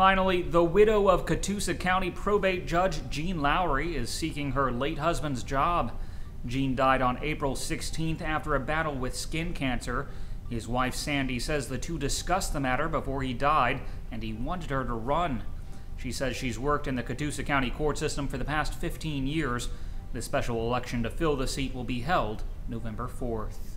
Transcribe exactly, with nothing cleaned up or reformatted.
Finally, the widow of Catoosa County probate judge Gene Lowery is seeking her late husband's job. Gene died on April sixteenth after a battle with skin cancer. His wife Sandy says the two discussed the matter before he died, and he wanted her to run. She says she's worked in the Catoosa County court system for the past fifteen years. The special election to fill the seat will be held November fourth.